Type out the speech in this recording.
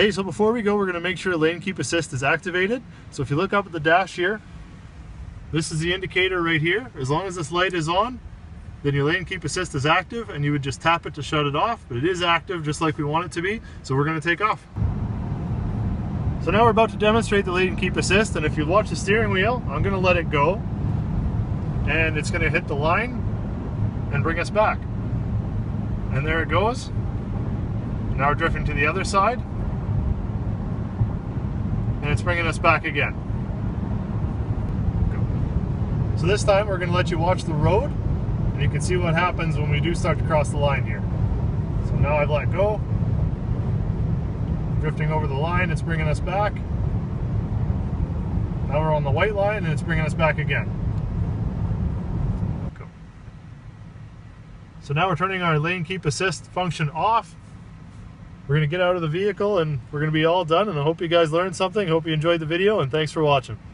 Hey, so before we go, we're going to make sure lane keep assist is activated. So if you look up at the dash here, this is the indicator right here. As long as this light is on, then your lane keep assist is active, and you would just tap it to shut it off, but it is active just like we want it to be. So we're going to take off. So now we're about to demonstrate the lane keep assist, and if you watch the steering wheel, I'm going to let it go, and it's going to hit the line and bring us back. And there it goes. Now we're drifting to the other side, and it's bringing us back again. So this time we're going to let you watch the road, and you can see what happens when we do start to cross the line here. So now I've let go, drifting over the line, it's bringing us back. Now we're on the white line, and it's bringing us back again. So now we're turning our lane keep assist function off. We're going to get out of the vehicle, and we're going to be all done, and I hope you guys learned something. I hope you enjoyed the video, and thanks for watching.